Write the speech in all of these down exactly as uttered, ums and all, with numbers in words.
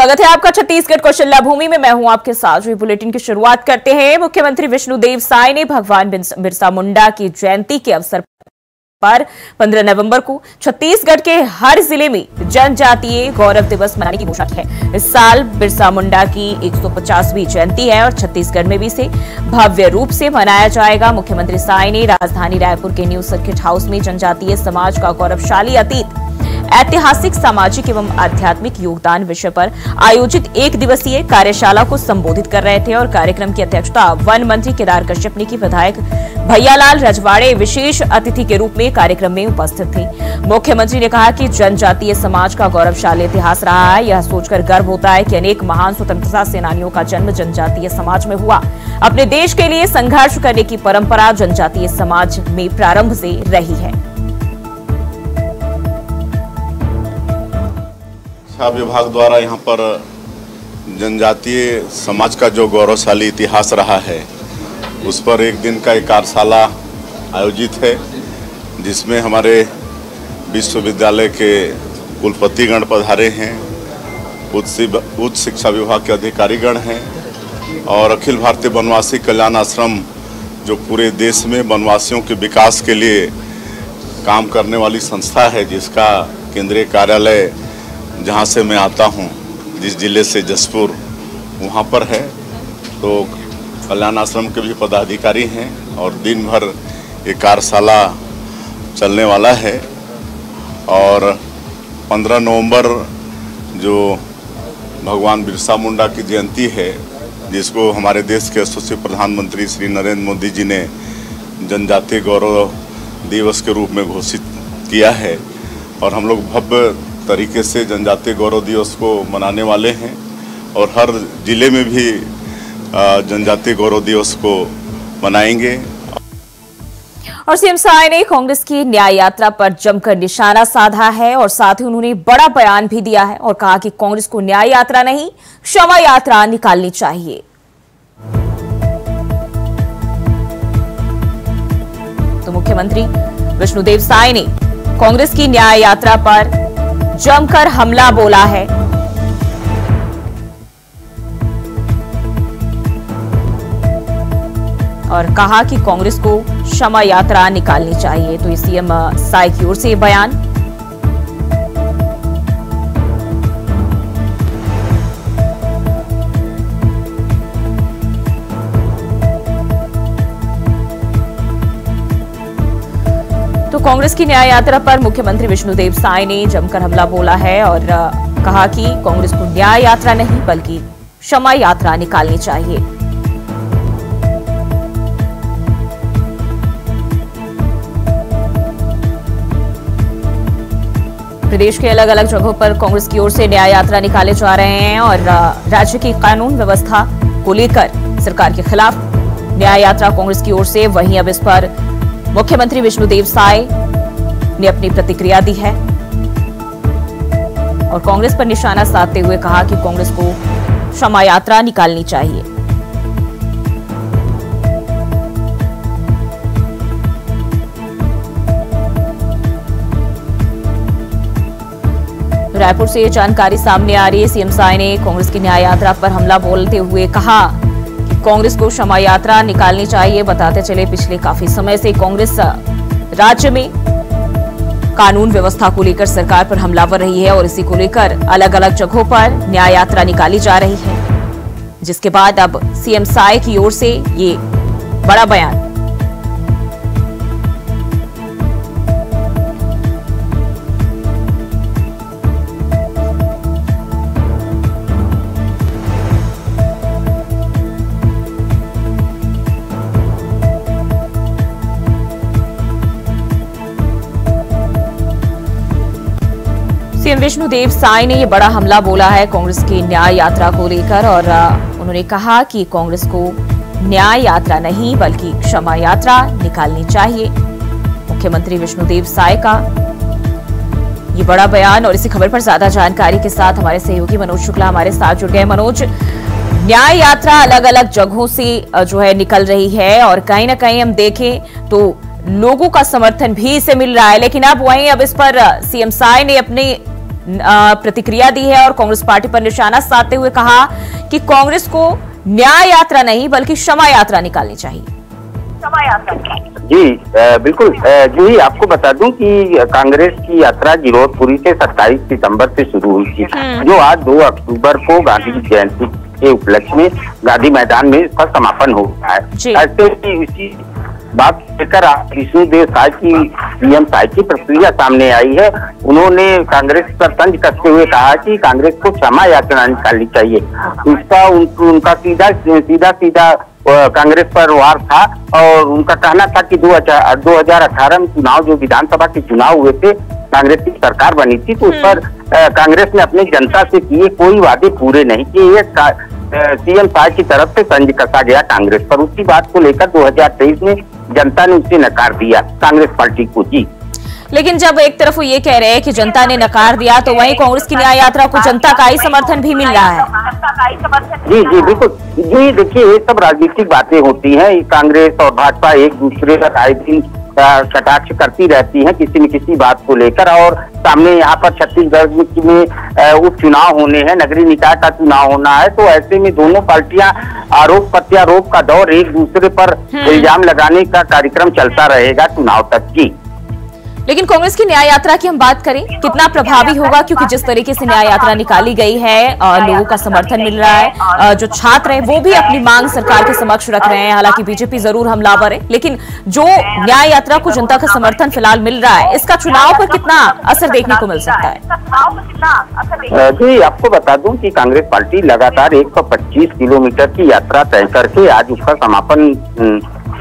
स्वागत है आपका छत्तीसगढ़ कौशल्या भूमि में। मैं हूं आपके साथ। जो बुलेटिन की शुरुआत करते हैं, मुख्यमंत्री विष्णुदेव साय ने भगवान बिरसा मुंडा की जयंती के अवसर पर पंद्रह नवंबर को छत्तीसगढ़ के हर जिले में जनजातीय गौरव दिवस मनाने की घोषणा की है। इस साल बिरसा मुंडा की एक सौ पचासवीं जयंती है और छत्तीसगढ़ में भी इसे भव्य रूप से मनाया जाएगा। मुख्यमंत्री साय ने राजधानी रायपुर के न्यू सर्किट हाउस में जनजातीय समाज का गौरवशाली अतीत, ऐतिहासिक, सामाजिक एवं आध्यात्मिक योगदान विषय पर आयोजित एक दिवसीय कार्यशाला को संबोधित कर रहे थे और कार्यक्रम की अध्यक्षता वन मंत्री केदार कश्यप ने की। विधायक भैयालाल रजवाड़े विशेष अतिथि के रूप में कार्यक्रम में उपस्थित थे। मुख्यमंत्री ने कहा कि जनजातीय समाज का गौरवशाली इतिहास रहा है। यह सोचकर गर्व होता है कि अनेक महान स्वतंत्रता सेनानियों का जन्म जनजातीय समाज में हुआ। अपने देश के लिए संघर्ष करने की परंपरा जनजातीय समाज में प्रारंभ से रही है। शिक्षा विभाग द्वारा यहाँ पर जनजातीय समाज का जो गौरवशाली इतिहास रहा है उस पर एक दिन का एक कार्यशाला आयोजित है, जिसमें हमारे विश्वविद्यालय के कुलपतिगण पधारे हैं, उच्च शिक्षा विभाग के अधिकारीगण हैं और अखिल भारतीय वनवासी कल्याण आश्रम, जो पूरे देश में वनवासियों के विकास के लिए काम करने वाली संस्था है, जिसका केंद्रीय कार्यालय जहाँ से मैं आता हूँ, जिस जिले से जसपुर, वहाँ पर है। तो कल्याण आश्रम के भी पदाधिकारी हैं और दिन भर ये कार्यशाला चलने वाला है। और पंद्रह नवंबर जो भगवान बिरसा मुंडा की जयंती है, जिसको हमारे देश के यशस्वी प्रधानमंत्री श्री नरेंद्र मोदी जी ने जनजातीय गौरव दिवस के रूप में घोषित किया है और हम लोग भव्य तरीके से जनजातीय गौरव दिवस को मनाने वाले हैं और हर जिले में भी जनजातीय गौरव दिवस को मनाएंगे। और सीएम साय ने कांग्रेस की न्याय यात्रा पर जमकर निशाना साधा है और साथ ही उन्होंने बड़ा बयान भी दिया है और कहा कि कांग्रेस को न्याय यात्रा नहीं, क्षमा यात्रा निकालनी चाहिए। तो मुख्यमंत्री विष्णुदेव साय ने कांग्रेस की न्याय यात्रा पर जमकर हमला बोला है। और कहा कि कांग्रेस को क्षमा यात्रा निकालनी चाहिए। तो ये सीएम साय की ओर से बयान। कांग्रेस की न्याय यात्रा पर मुख्यमंत्री विष्णुदेव साय ने जमकर हमला बोला है और कहा कि कांग्रेस को न्याय यात्रा नहीं बल्कि क्षमा यात्रा निकालनी चाहिए। प्रदेश के अलग अलग जगहों पर कांग्रेस की ओर से न्याय यात्रा निकाले जा रहे हैं और राज्य की कानून व्यवस्था को लेकर सरकार के खिलाफ न्याय यात्रा कांग्रेस की ओर से। वहीं अब इस पर मुख्यमंत्री विष्णुदेव साय ने अपनी प्रतिक्रिया दी है और कांग्रेस पर निशाना साधते हुए कहा कि कांग्रेस को क्षमा यात्रा निकालनी चाहिए। रायपुर से जानकारी सामने आ रही है। सीएम साय ने कांग्रेस की न्याय यात्रा पर हमला बोलते हुए कहा कांग्रेस को क्षमा यात्रा निकालनी चाहिए। बताते चले पिछले काफी समय से कांग्रेस राज्य में कानून व्यवस्था को लेकर सरकार पर हमलावर रही है और इसी को लेकर अलग अलग जगहों पर न्याय यात्रा निकाली जा रही है, जिसके बाद अब सीएम साय की ओर से ये बड़ा बयान। विष्णुदेव साय ने यह बड़ा हमला बोला है कांग्रेस की न्याय यात्रा को लेकर और उन्होंने कहा कि कांग्रेस को न्याय यात्रा नहीं बल्कि क्षमा यात्रा निकालनी चाहिए। मुख्यमंत्री विष्णुदेव साय का ये बड़ा बयान। और इसी खबर पर ज्यादा जानकारी के साथ हमारे सहयोगी मनोज शुक्ला हमारे साथ जुड़ गए। मनोज, न्याय यात्रा अलग अलग जगहों से जो है निकल रही है और कहीं ना कहीं हम देखें तो लोगों का समर्थन भी इसे मिल रहा है, लेकिन अब वहीं अब इस पर सीएम साय ने अपने प्रतिक्रिया दी है और कांग्रेस पार्टी पर निशाना साधते हुए कहा कि कांग्रेस को न्याय यात्रा नहीं बल्कि क्षमा यात्रा निकालनी चाहिए। क्षमा यात्रा जी बिल्कुल जी, आपको बता दूं कि कांग्रेस की यात्रा गिरौदपुरी से सत्ताईस सितंबर से शुरू हुई थी, जो आज दो अक्टूबर को गांधी जयंती के उपलक्ष्य में गांधी मैदान में इसका समापन हो रहा है। ऐसे ही इसी बात लेकर आप विष्णुदेव साय की पीएम साय की प्रतिक्रिया सामने आई है। उन्होंने कांग्रेस पर तंज कसते हुए कहा कि कांग्रेस को क्षमा यात्रा निकालनी चाहिए। उसका उन, उनका सीधा सीधा सीधा कांग्रेस पर वार था और उनका कहना था कि दो हजार अठारह में चुनाव जो विधानसभा के चुनाव हुए थे कांग्रेस की सरकार बनी थी तो उस पर कांग्रेस ने अपनी जनता से किए कोई वादे पूरे नहीं किए। सीएम साय की तरफ से तंज कसा गया कांग्रेस पर। उसी बात को लेकर दो हजार तेईस में जनता ने उसे नकार दिया कांग्रेस पार्टी को जी। लेकिन जब एक तरफ वो ये कह रहे हैं कि जनता ने नकार दिया तो वहीं कांग्रेस की न्याय यात्रा को जनता का ही समर्थन भी मिल रहा है। जी जी बिल्कुल जी, देखिए ये सब राजनीतिक बातें होती हैं। कांग्रेस और भाजपा एक दूसरे पर आए दिन कटाक्ष करती रहती है किसी न किसी बात को लेकर। और सामने यहाँ पर छत्तीसगढ़ में उपचुनाव होने हैं, नगरीय निकाय का चुनाव होना है, तो ऐसे में दोनों पार्टियां आरोप प्रत्यारोप का दौर एक दूसरे पर इल्जाम लगाने का कार्यक्रम चलता रहेगा चुनाव तक की। लेकिन कांग्रेस की न्याय यात्रा की हम बात करें कितना प्रभावी होगा, क्योंकि जिस तरीके से न्याय यात्रा निकाली गई है और लोगों का समर्थन मिल रहा है, जो छात्र हैं वो भी अपनी मांग सरकार के समक्ष रख रहे हैं। हालांकि बीजेपी जरूर हमलावर है, लेकिन जो न्याय यात्रा को जनता का समर्थन फिलहाल मिल रहा है इसका चुनाव पर कितना असर देखने को मिल सकता है? जी आपको बता दूं कि कांग्रेस पार्टी लगातार एक सौ पच्चीस किलोमीटर की यात्रा तय करके आज उसका समापन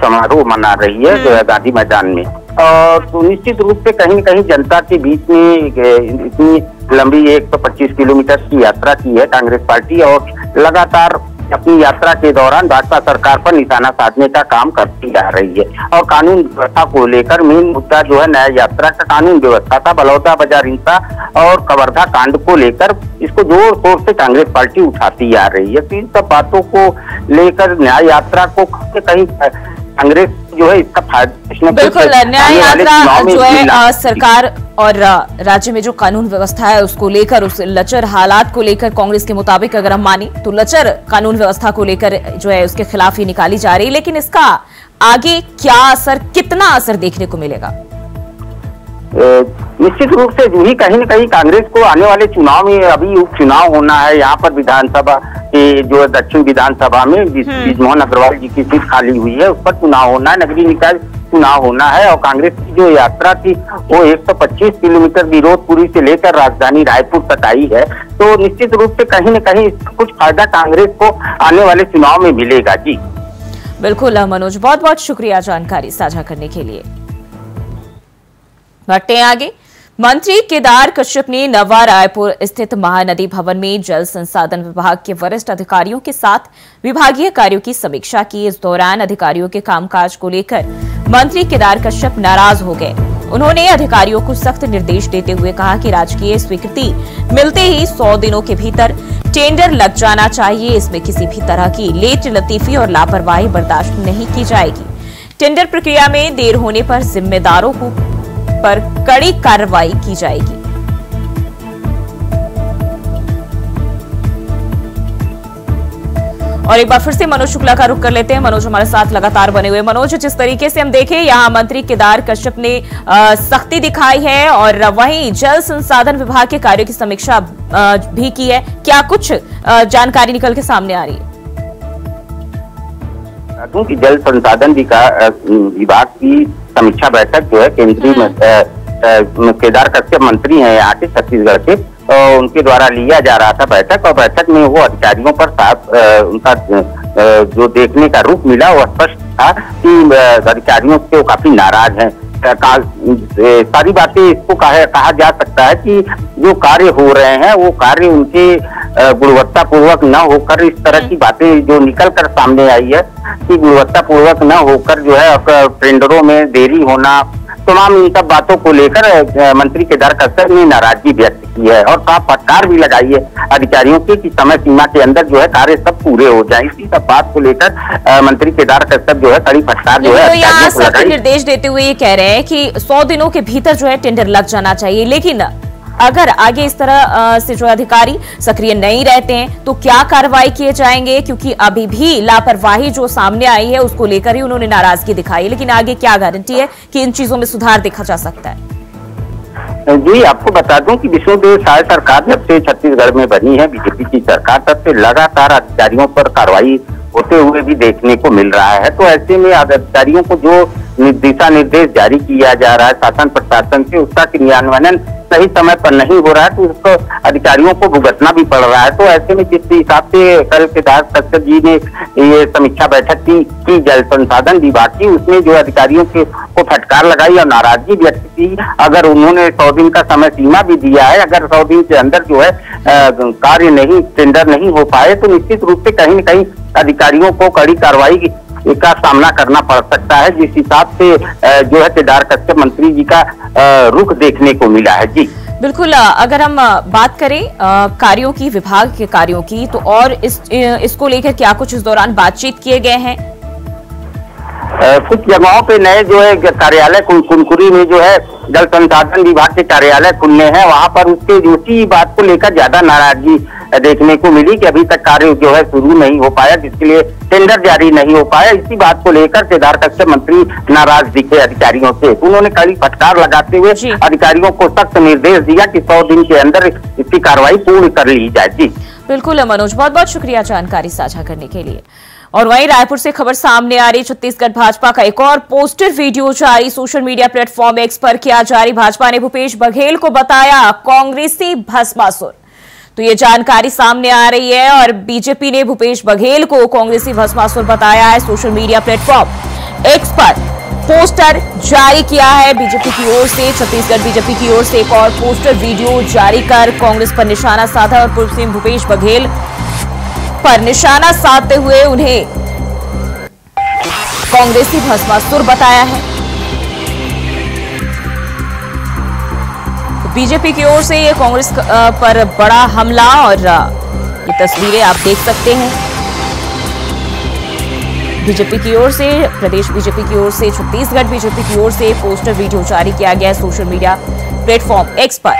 समारोह मना रही है गांधी मैदान में। और तो निश्चित रूप से कहीं न कहीं जनता के बीच में इतनी लंबी एक सौ पच्चीस किलोमीटर की यात्रा की है कांग्रेस पार्टी और लगातार अपनी यात्रा के दौरान भाजपा सरकार पर निशाना साधने का काम करती जा रही है। और कानून व्यवस्था को लेकर मेन मुद्दा जो है न्याय यात्रा का कानून व्यवस्था का, बलौदा बाजार हिंसा और कवर्धा कांड को लेकर इसको जोर शोर से कांग्रेस पार्टी उठाती जा रही है। तो इन सब बातों को लेकर न्याय यात्रा को कहीं कांग्रेस जो है इसका बिल्कुल न्याय यात्रा जो है आ, सरकार और राज्य में जो कानून व्यवस्था है उसको लेकर, उस लचर हालात को लेकर कांग्रेस के मुताबिक अगर हम माने तो लचर कानून व्यवस्था को लेकर जो है उसके खिलाफ ही निकाली जा रही है। लेकिन इसका आगे क्या असर, कितना असर देखने को मिलेगा? निश्चित रूप से जो ही कहीं न कहीं कांग्रेस को आने वाले चुनाव में, अभी उपचुनाव होना है यहाँ पर विधानसभा के, जो दक्षिण विधानसभा में बृजमोहन अग्रवाल जी की सीट खाली हुई है उस पर चुनाव होना है, नगरीय निकाय चुनाव होना है। और कांग्रेस की जो यात्रा थी वो एक सौ पच्चीस किलोमीटर गिरौदपुरी से लेकर राजधानी रायपुर तक आई है। तो निश्चित रूप से कहीं न कहीं कुछ फायदा कांग्रेस को आने वाले चुनाव में मिलेगा जी। बिल्कुल मनोज, बहुत बहुत शुक्रिया जानकारी साझा करने के लिए। बढ़ते हैं आगे। मंत्री केदार कश्यप ने नवा रायपुर स्थित महानदी भवन में जल संसाधन विभाग के वरिष्ठ अधिकारियों के साथ विभागीय कार्यों की समीक्षा की। इस दौरान अधिकारियों के कामकाज को लेकर मंत्री केदार कश्यप नाराज हो गए। उन्होंने अधिकारियों को सख्त निर्देश देते हुए कहा कि राजकीय स्वीकृति मिलते ही सौ दिनों के भीतर टेंडर लग जाना चाहिए। इसमें किसी भी तरह की लेट लतीफी और लापरवाही बर्दाश्त नहीं की जाएगी। टेंडर प्रक्रिया में देर होने पर जिम्मेदारों को पर कड़ी कार्रवाई की जाएगी। और एक बार फिर से मनोज शुक्ला का रुख कर लेते हैं। मनोज हमारे साथ लगातार बने हुए। मनोज, जिस तरीके से हम देखें यहाँ मंत्री केदार कश्यप ने सख्ती दिखाई है और वहीं जल संसाधन विभाग के कार्यों की समीक्षा भी की है, क्या कुछ जानकारी निकल के सामने आ रही है? कि जल संसाधन विभाग की समीक्षा बैठक जो है केंद्रीय केदार कश्यप मंत्री हैं यहाँ के छत्तीसगढ़ के, उनके द्वारा लिया जा रहा था बैठक। और बैठक में वो अधिकारियों पर साफ उनका जो देखने का रूप मिला वो स्पष्ट था कि अधिकारियों से वो काफी नाराज हैं। सारी बातें इसको कहा, कहा जा सकता है कि जो कार्य हो रहे हैं वो कार्य उनके गुणवत्तापूर्वक न होकर, इस तरह की बातें जो निकल कर सामने आई है कि गुणवत्तापूर्वक न होकर जो है टेंडरों में देरी होना, तमाम इन सब बातों को लेकर मंत्री केदार कश्यप ने नाराजगी व्यक्त की है और साफ फटकार भी लगाई है अधिकारियों के कि समय सीमा के अंदर जो है कार्य सब पूरे हो जाए। इसी सब बात को लेकर मंत्री केदार कश्यप जो है कड़ी फटकार जो है यहाँ सख्त निर्देश देते हुए ये कह रहे हैं कि सौ दिनों के भीतर जो है टेंडर लग जाना चाहिए। लेकिन अगर आगे इस तरह से जो अधिकारी सक्रिय नहीं रहते हैं तो क्या कार्रवाई किए जाएंगे, क्योंकि अभी भी लापरवाही जो सामने आई है उसको लेकर ही उन्होंने नाराजगी दिखाई, लेकिन आगे क्या गारंटी है कि इन चीजों में सुधार देखा जा सकता है? जी आपको बता दूं कि विष्णुदेव साय सरकार जब से छत्तीसगढ़ में बनी है, बीजेपी की सरकार, तब से लगातार अधिकारियों पर कार्रवाई होते हुए भी देखने को मिल रहा है। तो ऐसे में अधिकारियों को जो दिशा निर्देश जारी किया जा रहा है शासन प्रशासन से, उसका क्रियान्वयन सही समय पर नहीं हो रहा है, तो उसको अधिकारियों को भुगतना भी पड़ रहा है। तो ऐसे में जिस हिसाब से कल केदार कश्यप जी ने ये समीक्षा बैठक की, की जल संसाधन विभाग की, उसमें जो अधिकारियों के को फटकार लगाई और नाराजगी व्यक्त की। अगर उन्होंने सौ दिन का समय सीमा भी दिया है, अगर सौ दिन के अंदर जो है कार्य नहीं, टेंडर नहीं हो पाए तो निश्चित रूप से कहीं न कहीं अधिकारियों को कड़ी कार्रवाई का सामना करना पड़ सकता है, जिस हिसाब से जो है केदार कश्यप मंत्री जी का रुख देखने को मिला है। जी बिल्कुल। अगर हम बात करें कार्यों की, विभाग के कार्यों की, तो और इस इसको लेकर क्या कुछ इस दौरान बातचीत किए गए हैं? कुछ जगहों पे नए जो है कार्यालय कुनकुरी में जो है जल संसाधन विभाग के कार्यालय खुलने हैं, वहाँ पर उसके उसी बात को लेकर ज्यादा नाराजगी देखने को मिली कि अभी तक कार्य जो है शुरू नहीं हो पाया, जिसके लिए टेंडर जारी नहीं हो पाया। इसी बात को लेकर केदार कश्यप मंत्री नाराज दिखे अधिकारियों से। उन्होंने कड़ी फटकार लगाते हुए अधिकारियों को सख्त निर्देश दिया कि सौ दिन के अंदर इसकी कार्रवाई पूर्ण कर ली जाए। जी बिल्कुल मनोज, बहुत बहुत शुक्रिया जानकारी साझा करने के लिए। और वहीं रायपुर से खबर सामने आ रही, छत्तीसगढ़ भाजपा का एक और पोस्टर वीडियो जारी सोशल मीडिया प्लेटफॉर्म एक्स पर किया जारी। भाजपा ने भूपेश बघेल को बताया कांग्रेसी भस्मासुर, तो ये जानकारी सामने आ रही है और बीजेपी ने भूपेश बघेल को कांग्रेसी भस्मासुर बताया है। सोशल मीडिया प्लेटफॉर्म एक्स पर पोस्टर जारी किया है बीजेपी की ओर से, छत्तीसगढ़ बीजेपी की ओर से एक और पोस्टर वीडियो जारी कर कांग्रेस पर निशाना साधा और पूर्व सीएम भूपेश बघेल पर निशाना साधते हुए उन्हें कांग्रेसी भस्मासुर बताया है। बीजेपी की ओर से ये कांग्रेस पर बड़ा हमला, और ये तस्वीरें आप देख सकते हैं। बीजेपी की ओर से, प्रदेश बीजेपी की ओर से, छत्तीसगढ़ बीजेपी की ओर से पोस्टर वीडियो जारी किया गया है सोशल मीडिया प्लेटफॉर्म एक्स पर।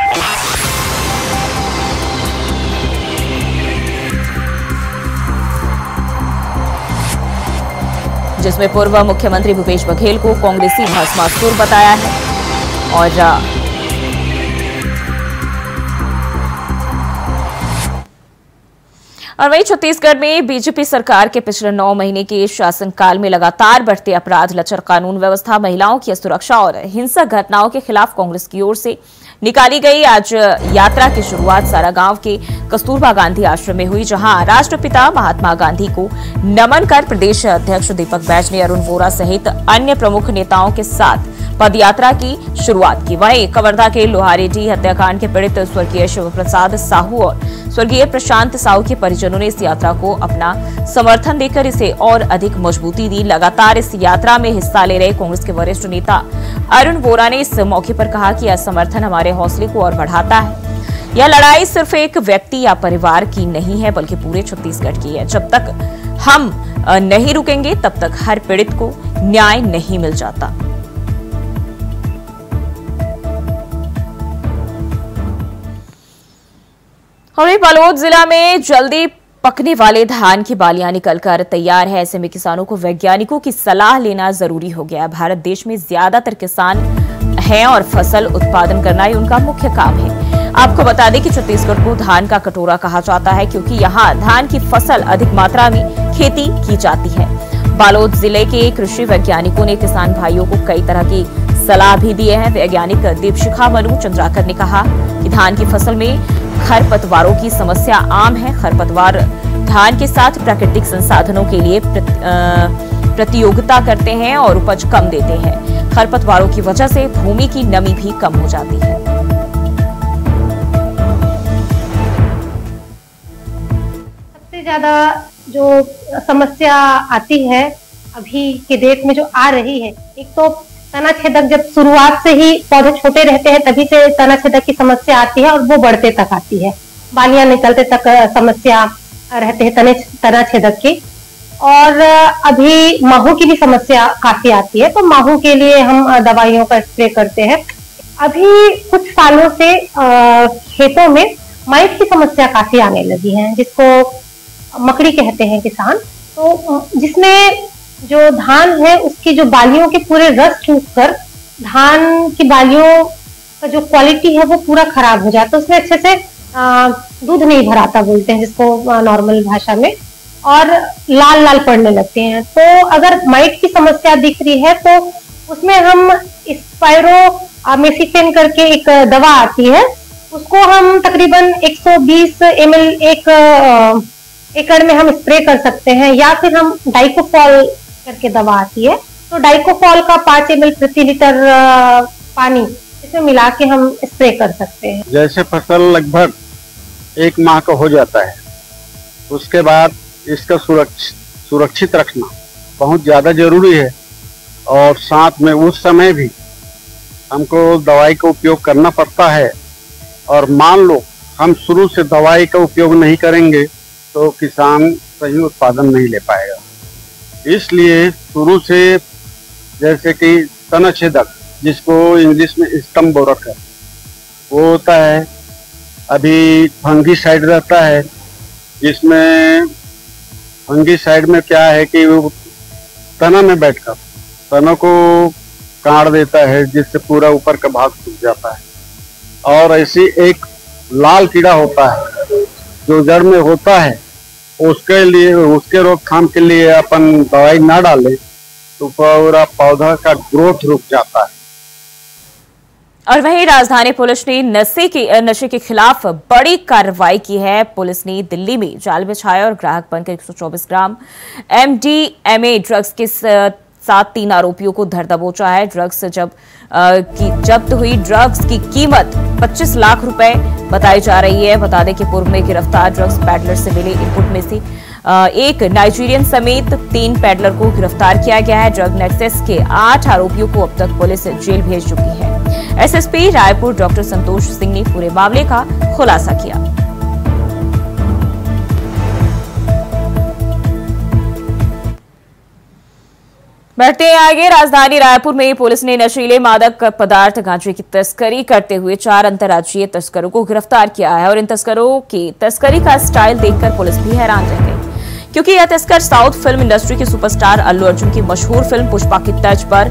जिसमें पूर्व मुख्यमंत्री भूपेश बघेल को कांग्रेसी भस्मासुर बताया है और और वहीं छत्तीसगढ़ में बीजेपी सरकार के पिछले नौ महीने के शासनकाल में लगातार बढ़ते अपराध, लचर कानून व्यवस्था, महिलाओं की असुरक्षा और हिंसक घटनाओं के खिलाफ कांग्रेस की ओर से निकाली गई आज यात्रा की शुरुआत सारागांव के कस्तूरबा गांधी आश्रम में हुई, जहां राष्ट्रपिता महात्मा गांधी को नमन कर प्रदेश अध्यक्ष दीपक बैज ने अरुण वोरा सहित अन्य प्रमुख नेताओं के साथ पदयात्रा की शुरुआत की। वहीं कवर्धा के लोहारेडी हत्याकांड के पीड़ित स्वर्गीय शिव प्रसाद साहू और स्वर्गीय प्रशांत साहू के परिजनों ने इस यात्रा को अपना समर्थन देकर इसे और अधिक मजबूती दी। लगातार इस यात्रा में हिस्सा ले रहे कांग्रेस के वरिष्ठ नेता अरुण वोरा ने इस मौके पर कहा कि यह समर्थन हमारे हौसले को और बढ़ाता है। यह लड़ाई सिर्फ एक व्यक्ति या परिवार की नहीं है बल्कि पूरे छत्तीसगढ़ की है। जब तक हम नहीं रुकेंगे तब तक हर पीड़ित को न्याय नहीं मिल जाता। और बालोद जिला में जल्दी पकने वाले धान की बालियां निकलकर तैयार है, ऐसे में किसानों को वैज्ञानिकों की सलाह लेना जरूरी हो गया है। भारत देश में ज्यादातर किसान हैं और फसल उत्पादन करना ही उनका मुख्य काम है। आपको बता दें कि छत्तीसगढ़ को धान का कटोरा कहा जाता है क्योंकि यहाँ धान की फसल अधिक मात्रा में खेती की जाती है। बालोद जिले के कृषि वैज्ञानिकों ने किसान भाइयों को कई तरह की सलाह भी दी है। वैज्ञानिक दीप शिखा मनु चंद्राकर ने कहा कि धान की फसल में खरपतवारों की समस्या आम है। खरपतवार धान के साथ प्राकृतिक संसाधनों के लिए प्रतियोगिता करते हैं और उपज कम देते हैं। खरपतवारों की वजह से भूमि की नमी भी कम हो जाती है। सबसे ज्यादा जो समस्या आती है अभी के डेट में जो आ रही है, एक तो तना छेदक। जब शुरुआत से ही पौधे छोटे रहते हैं तभी से तना छेदक की समस्या आती है और वो बढ़ते तक आती है, बालियां निकलते तक समस्या रहते हैं तने तना छेदक की। और अभी माहू की भी समस्या काफी आती है, तो माहू के लिए हम दवाइयों का स्प्रे करते हैं। अभी कुछ सालों से खेतों में माइट की समस्या काफी आने लगी है, जिसको मकड़ी कहते हैं किसान, तो जिसमें जो धान है उसकी जो बालियों के पूरे रस चूस कर धान की बालियों का जो क्वालिटी है वो पूरा खराब हो जाता है, उसमें अच्छे से दूध नहीं भराता बोलते हैं जिसको नॉर्मल भाषा में, और लाल लाल पड़ने लगते हैं। तो अगर माइट की समस्या दिख रही है तो उसमें हम स्पायरोमेसिफेन करके एक दवा आती है, उसको हम तकरीबन एक सौ बीस एम एल एक एकड़ में हम स्प्रे कर सकते हैं, या फिर हम डाइकोफॉल करके दवा आती है, तो डाइकोफॉल का पाँच एम एल प्रति लीटर पानी इसमें मिला के हम स्प्रे कर सकते हैं। जैसे फसल लगभग एक माह का हो जाता है उसके बाद इसका सुरक्षित सुरक्षित रखना बहुत ज़्यादा जरूरी है, और साथ में उस समय भी हमको दवाई का उपयोग करना पड़ता है। और मान लो हम शुरू से दवाई का उपयोग नहीं करेंगे तो किसान सही उत्पादन नहीं ले पाएगा, इसलिए शुरू से जैसे कि तनाछेदक जिसको इंग्लिश में स्टम्प बोरर है वो होता है, अभी फंगीसाइड रहता है जिसमें फंगीसाइड में क्या है कि वो तना में बैठकर तनों को काट देता है जिससे पूरा ऊपर का भाग सूख जाता है। और ऐसी एक लाल कीड़ा होता है जो जड़ में होता है, उसके लिए उसके रोकथाम के लिए अपन दवाई ना डालें तो पूरा पौधा का ग्रोथ रुक जाता है। और वहीं राजधानी पुलिस ने नशे की नशे के खिलाफ बड़ी कार्रवाई की है। पुलिस ने दिल्ली में जाल बिछाया और ग्राहक बनकर एक सौ चौबीस gram M D M A drugs के साथ तीन आरोपियों को धर दबोचा है। ड्रग्स जब की जब्त हुई ड्रग्स की कीमत पच्चीस लाख रुपए बताई जा रही है। बता दें कि पूर्व में गिरफ्तार ड्रग्स पैडलर से मिले इनपुट में से एक नाइजीरियन समेत तीन पैडलर को गिरफ्तार किया गया है। ड्रग नेक्सेस के आठ आरोपियों को अब तक पुलिस जेल भेज चुकी है। S S P Raipur doctor Santosh Singh ने पूरे मामले का खुलासा किया। बढ़ते हैं आगे। राजधानी रायपुर में पुलिस ने नशीले मादक पदार्थ गांजे की तस्करी करते हुए चार अंतर्राज्यीय तस्करों को गिरफ्तार किया है। और इन तस्करों की तस्करी का स्टाइल देखकर पुलिस भी हैरान रह गई, क्योंकि यह तस्कर साउथ फिल्म इंडस्ट्री के सुपरस्टार अल्लू अर्जुन की मशहूर फिल्म पुष्पा की तर्ज पर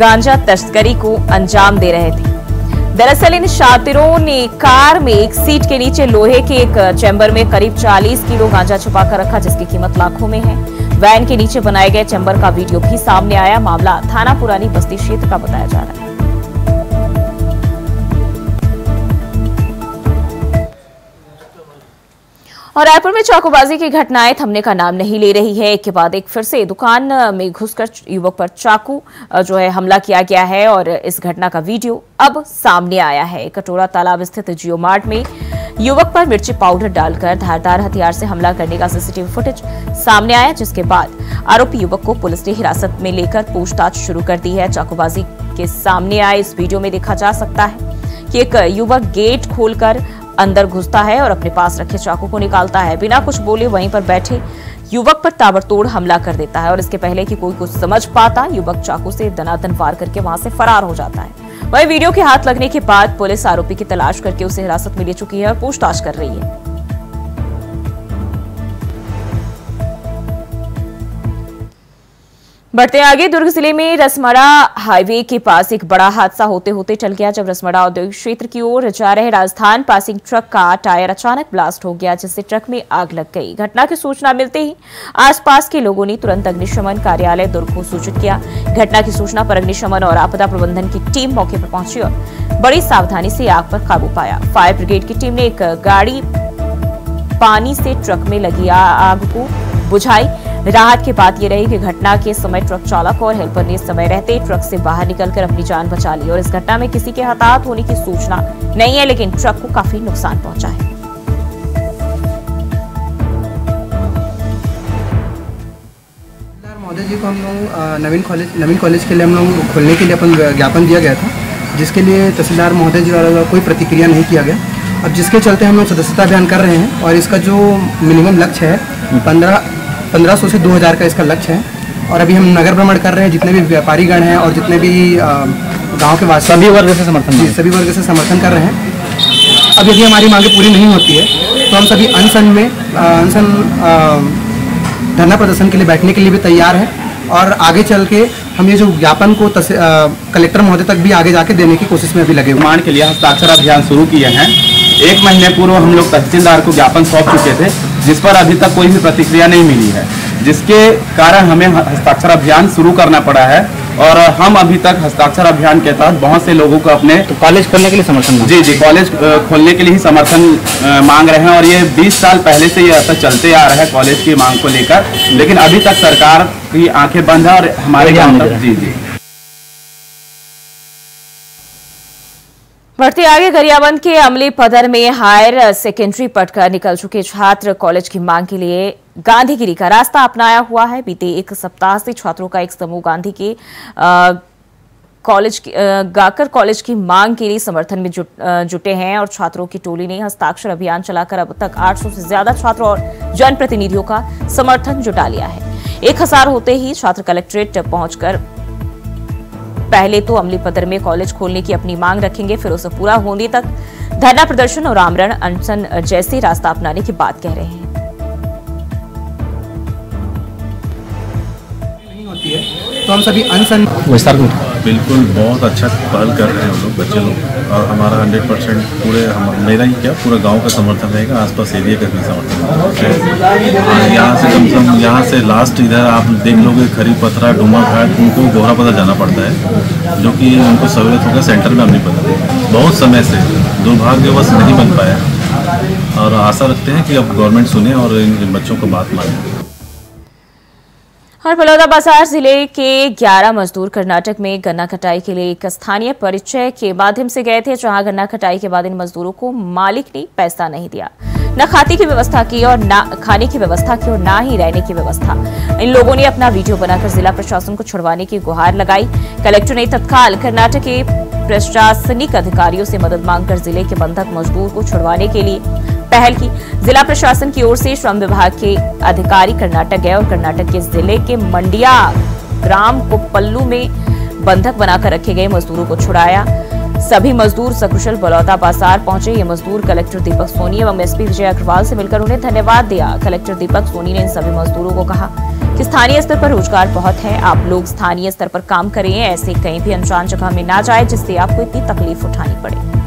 गांजा तस्करी को अंजाम दे रहे थे। दरअसल इन शातिरों ने कार में एक सीट के नीचे लोहे के एक चैम्बर में करीब चालीस किलो गांजा छुपा कर रखा, जिसकी कीमत लाखों में है। वैन के नीचे बनाए गए चैम्बर का वीडियो भी सामने आया। मामला थाना पुरानी बस्ती क्षेत्र का बताया जा रहा है। और रायपुर में चाकूबाजी की घटनाएं थमने का नाम नहीं ले रही है। एक के बाद एक फिर से दुकान में घुसकर युवक पर चाकू जो है हमला किया गया है, और इस घटना का वीडियो अब सामने आया है। कटोरा तालाब स्थित जियो मार्ट में युवक पर मिर्ची पाउडर डालकर धारदार हथियार से हमला करने का सीसीटीवी फुटेज सामने आया, जिसके बाद आरोपी युवक को पुलिस ने हिरासत में लेकर पूछताछ शुरू कर दी है। चाकूबाजी के सामने आए इस वीडियो में देखा जा सकता है कि एक युवक गेट खोलकर अंदर घुसता है और अपने पास रखे चाकू को निकालता है। बिना कुछ बोले वहीं पर बैठे युवक पर ताबड़तोड़ हमला कर देता है, और इसके पहले कि कोई कुछ समझ पाता युवक चाकू से दनादन वार करके वहां से फरार हो जाता है। वहीं वीडियो के हाथ लगने के बाद पुलिस आरोपी की तलाश करके उसे हिरासत में ले चुकी है और पूछताछ कर रही है। बढ़ते आगे। दुर्ग जिले में रसमड़ा हाईवे के पास एक बड़ा हादसा होते होते टल गया, जब रसमड़ा औद्योगिक क्षेत्र की ओर जा रहे राजस्थान पासिंग ट्रक का टायर अचानक ब्लास्ट हो गया, जिससे ट्रक में आग लग गई। घटना की सूचना मिलते ही आसपास के लोगों ने तुरंत अग्निशमन कार्यालय दुर्ग को सूचित किया। घटना की सूचना पर अग्निशमन और आपदा प्रबंधन की टीम मौके पर पहुंची और बड़ी सावधानी से आग पर काबू पाया। फायर ब्रिगेड की टीम ने एक गाड़ी पानी से ट्रक में लगी आग को बुझाई। राहत की बात यह रही कि घटना के समय ट्रक चालक और हेल्पर ने समय रहते ट्रक से बाहर निकलकर अपनी जान बचा ली, और इस घटना में किसी के हताहत होने की सूचना नहीं है, लेकिन ट्रक को काफी नुकसान पहुंचा है। महोदय जी को हम लोग नवीन कॉलेज नवीन कॉलेज के लिए हम लोग खोलने के लिए अपन ज्ञापन दिया गया था, जिसके लिए तहसीलदार महोदय जी द्वारा कोई प्रतिक्रिया नहीं किया गया। अब जिसके चलते हम लोग सदस्यता अभियान कर रहे हैं, और इसका जो मिनिमम लक्ष्य है पंद्रह पंद्रह सौ से दो हज़ार का इसका लक्ष्य है। और अभी हम नगर भ्रमण कर रहे हैं, जितने भी व्यापारीगण हैं और जितने भी गांव के वासी सभी वर्ग से समर्थन जी सभी वर्ग से समर्थन कर रहे हैं। अब यदि हमारी मांगें पूरी नहीं होती है तो हम सभी अनशन में अनशन धरना प्रदर्शन के लिए बैठने के लिए भी तैयार हैं और आगे चल के हम ये जो ज्ञापन को तस, आ, कलेक्टर महोदय तक भी आगे जाके देने की कोशिश में भी लगे। निर्माण के लिए हस्ताक्षर अभियान शुरू किए हैं। एक महीने पूर्व हम लोग तहसीलदार को ज्ञापन सौंप चुके थे जिस पर अभी तक कोई भी प्रतिक्रिया नहीं मिली है, जिसके कारण हमें हस्ताक्षर अभियान शुरू करना पड़ा है और हम अभी तक हस्ताक्षर अभियान के तहत बहुत से लोगों को अपने तो कॉलेज खोलने के लिए समर्थन जी जी कॉलेज खोलने के लिए ही समर्थन मांग रहे हैं और ये बीस साल पहले से ये ऐसा चलते आ रहा है कॉलेज की मांग को लेकर, लेकिन अभी तक सरकार की आंखें बंद है और हमारे यहाँ जी जी बढ़ते आगे। गरियाबंद के अमली पदर में हायर सेकेंडरी पढ़कर निकल चुके छात्र कॉलेज की मांग के लिए गांधीगिरी का रास्ता अपनाया हुआ है। बीते एक सप्ताह से छात्रों का एक समूह गांधी के कॉलेज गाकर कॉलेज की मांग के लिए समर्थन में जुट, जुटे हैं और छात्रों की टोली ने हस्ताक्षर अभियान चलाकर अब तक आठ सौ से ज्यादा छात्रों और जनप्रतिनिधियों का समर्थन जुटा लिया है। एक हजार होते ही छात्र कलेक्ट्रेट पहुंचकर पहले तो अमली पदर में कॉलेज खोलने की अपनी मांग रखेंगे, फिर उसे पूरा होने तक धरना प्रदर्शन और आमरण अनशन जैसे रास्ता अपनाने की बात कह रहे हैं। तो हम सभी अनशन बिल्कुल बहुत अच्छा पहल कर रहे हैं हम लोग बच्चे लोग और हमारा हंड्रेड परसेंट पूरे मेरा ही क्या पूरा गांव का समर्थन रहेगा, आसपास एरिया का भी समर्थन। यहाँ से कम से कम यहाँ से लास्ट इधर आप देख लोगे खरीफ पथरा डुमा घाट उनको गोहरा पता जाना पड़ता है जो कि उनको सहूलियत होगा। सेंटर में हम नहीं पता बहुत समय से दुर्भाग्यवश नहीं बन पाया और आशा रखते हैं कि अब गवर्नमेंट सुने और इन बच्चों को बात माने। और बलौदाबाजार जिले के ग्यारह मजदूर कर्नाटक में गन्ना कटाई के लिए एक स्थानीय परिचय के माध्यम से गए थे, जहां गन्ना कटाई के बाद इन मजदूरों को मालिक ने पैसा नहीं दिया, न खाने की व्यवस्था की और ना खाने की व्यवस्था की और ना ही रहने की व्यवस्था। इन लोगों ने अपना वीडियो बनाकर जिला प्रशासन को छुड़वाने की गुहार लगाई। कलेक्टर ने तत्काल कर्नाटक के प्रशासनिक अधिकारियों से मदद मांगकर जिले के बंधक मजदूर को छुड़वाने के लिए पहल की। जिला प्रशासन की ओर से श्रम विभाग के अधिकारी कर्नाटक गए और कर्नाटक के जिले के मंडिया ग्राम को पल्लू में बंधक बनाकर रखे गए मजदूरों को छुड़ाया। सभी मजदूर सकुशल बलौदाबाजार पहुंचे। ये मजदूर कलेक्टर दीपक सोनी एवं एसपी विजय अग्रवाल से मिलकर उन्हें धन्यवाद दिया। कलेक्टर दीपक सोनी ने इन सभी मजदूरों को कहा कि स्थानीय स्तर पर रोजगार बहुत है, आप लोग स्थानीय स्तर पर काम करें, ऐसे कहीं भी अनजान जगह में ना जाए जिससे आपको इतनी तकलीफ उठानी पड़े।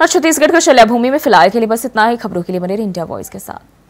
और छत्तीसगढ़ की शल्य भूमि में फिलहाल के लिए बस इतना ही। खबरों के लिए बने रहिए इंडिया वॉइस के साथ।